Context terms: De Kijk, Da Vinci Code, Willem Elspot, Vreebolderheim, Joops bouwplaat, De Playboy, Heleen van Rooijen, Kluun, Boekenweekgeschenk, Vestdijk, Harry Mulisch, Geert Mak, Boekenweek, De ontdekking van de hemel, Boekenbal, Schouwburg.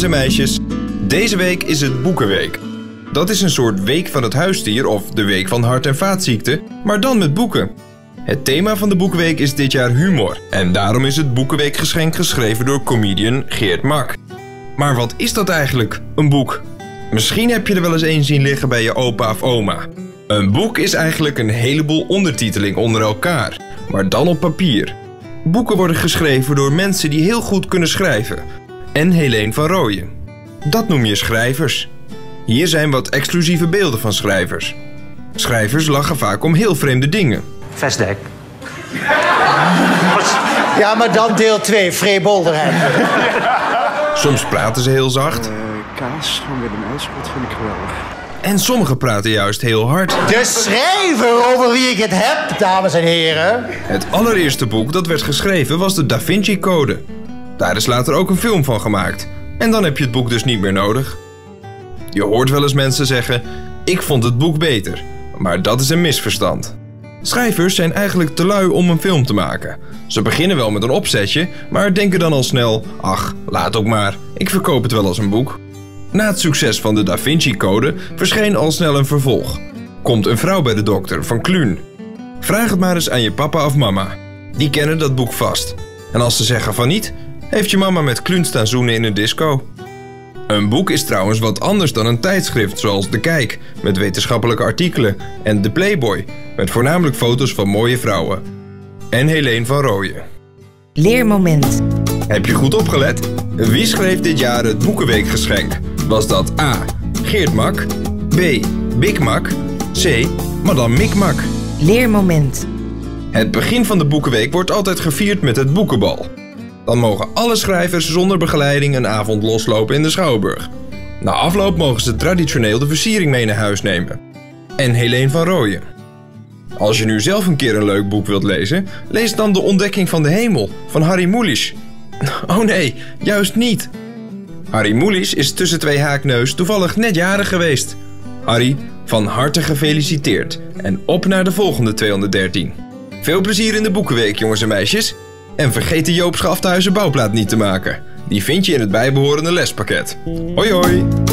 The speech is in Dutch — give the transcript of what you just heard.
jongens en meisjes, deze week is het Boekenweek. Dat is een soort week van het huisdier of de week van hart- en vaatziekten, maar dan met boeken. Het thema van de Boekenweek is dit jaar humor en daarom is het Boekenweekgeschenk geschreven door comedian Geert Mak. Maar wat is dat eigenlijk, een boek? Misschien heb je er wel eens een zien liggen bij je opa of oma. Een boek is eigenlijk een heleboel ondertiteling onder elkaar, maar dan op papier. Boeken worden geschreven door mensen die heel goed kunnen schrijven. En Heleen van Rooijen. Dat noem je schrijvers. Hier zijn wat exclusieve beelden van schrijvers. Schrijvers lachen vaak om heel vreemde dingen. Vestdijk. Ja, maar dan deel 2, Vreebolderheim. Soms praten ze heel zacht. Kaas van Willem Elspot vind ik geweldig. En sommigen praten juist heel hard. De schrijver over wie ik het heb, dames en heren. Het allereerste boek dat werd geschreven was de Da Vinci Code. Daar is later ook een film van gemaakt. En dan heb je het boek dus niet meer nodig. Je hoort wel eens mensen zeggen, ik vond het boek beter. Maar dat is een misverstand. Schrijvers zijn eigenlijk te lui om een film te maken. Ze beginnen wel met een opzetje, maar denken dan al snel, ach, laat ook maar, ik verkoop het wel als een boek. Na het succes van de Da Vinci Code verscheen al snel een vervolg. Komt een vrouw bij de dokter van Kluun. Vraag het maar eens aan je papa of mama. Die kennen dat boek vast. En als ze zeggen van niet, heeft je mama met Kluun staan zoenen in een disco. Een boek is trouwens wat anders dan een tijdschrift zoals De Kijk, met wetenschappelijke artikelen, en De Playboy, met voornamelijk foto's van mooie vrouwen. En Heleen van Rooijen. Leermoment. Heb je goed opgelet? Wie schreef dit jaar het Boekenweekgeschenk? Was dat A. Geert Mak, B. Big Mak, C. Madame Mikmak? Leermoment. Het begin van de Boekenweek wordt altijd gevierd met het boekenbal. Dan mogen alle schrijvers zonder begeleiding een avond loslopen in de Schouwburg. Na afloop mogen ze traditioneel de versiering mee naar huis nemen. En Heleen van Rooijen. Als je nu zelf een keer een leuk boek wilt lezen, lees dan De Ontdekking van de Hemel van Harry Mulisch. Oh nee, juist niet. Harry Mulisch is tussen twee haakneus toevallig net jarig geweest. Harry, van harte gefeliciteerd en op naar de volgende 213. Veel plezier in de Boekenweek, jongens en meisjes. En vergeet de Joops bouwplaat niet te maken. Die vind je in het bijbehorende lespakket. Hoi hoi!